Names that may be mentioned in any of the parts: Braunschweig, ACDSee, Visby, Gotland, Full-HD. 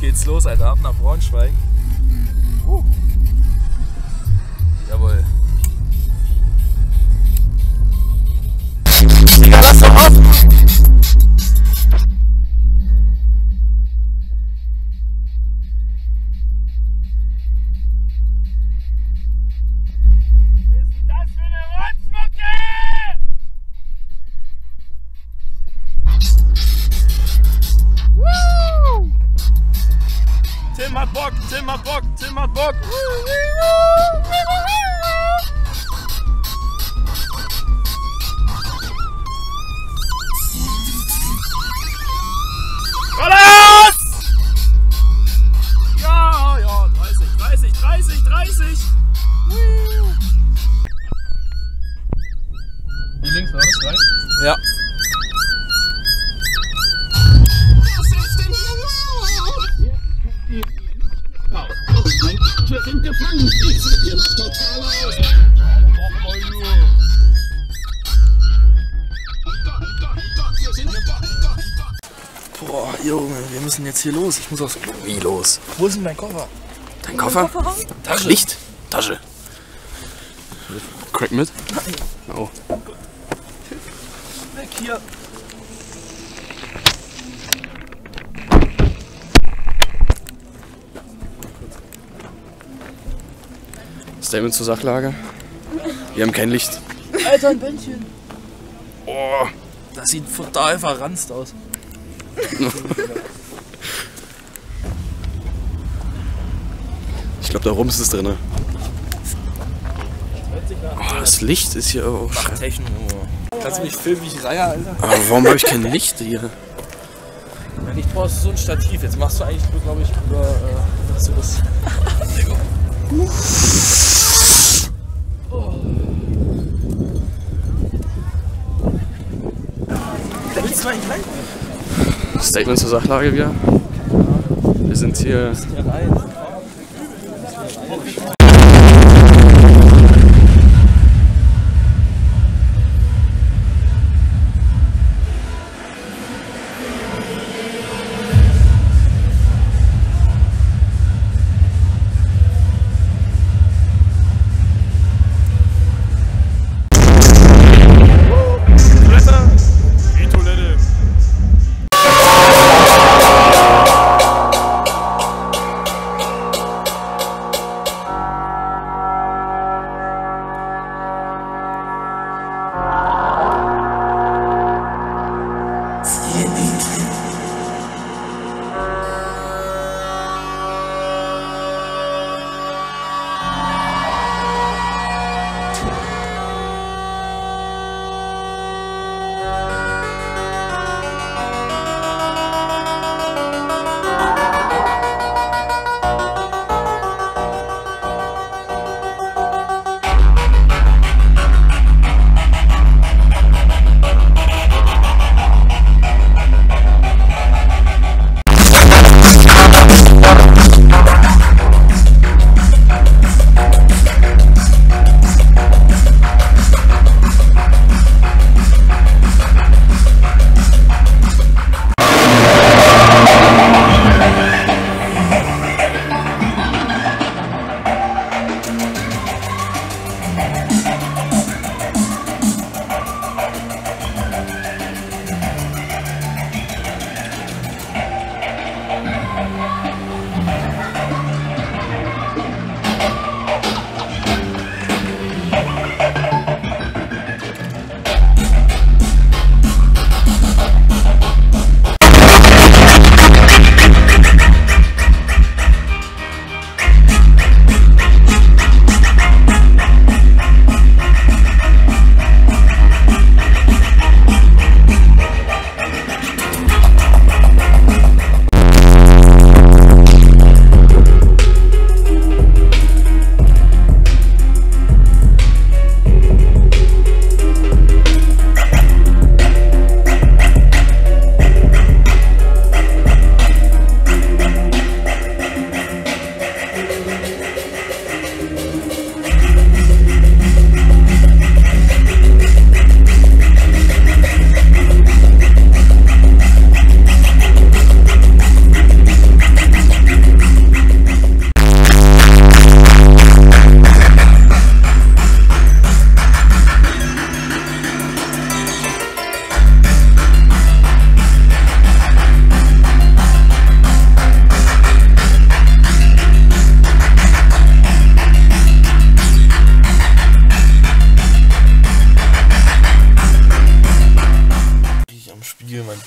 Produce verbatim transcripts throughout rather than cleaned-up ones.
Jetzt geht's los, Alter, ab nach Braunschweig. Uh. Jawohl. Digga, lass doch auf! Tim hat Bock, Tim hat Bock, Tim hat Bock! Raus! Ja, ja, dreißig, dreißig, dreißig, dreißig! Hier links, oder? Rechts? Ja. Wir sind gefangen, ich seid ihr noch total aus. Boah, Junge, wir müssen jetzt hier los. Ich muss aufs Klo. Wie los? Wo ist denn dein Koffer? Dein Koffer? Tasche. Licht? Tasche. Crack mit? Nein. Oh. Weg hier. Statement zur Sachlage. Wir haben kein Licht. Alter, ein Bändchen. Oh, das sieht total verranzt aus. Ich glaube, da Rums ist drin. Oh, das Licht ist hier auch. Techno. Kannst du mich filmen, wie ich reihe, Alter? Aber warum habe ich kein Licht hier? Ich brauche so ein Stativ. Jetzt machst du eigentlich, glaube ich, über. Äh, was du das? Oh. Statement zur Sachlage wieder. Wir sind hier.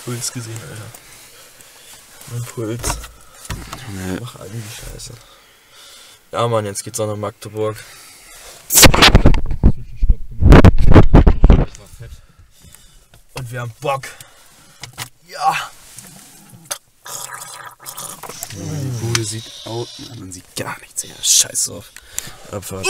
Puls gesehen, Alter. Mein Puls. Nee. Mach alle die Scheiße. Ja, Mann, jetzt geht's auch nach Magdeburg. Und wir haben Bock. Ja. Die Bude sieht aus. Man sieht gar nichts. Ja, scheiß drauf. Abfahrt.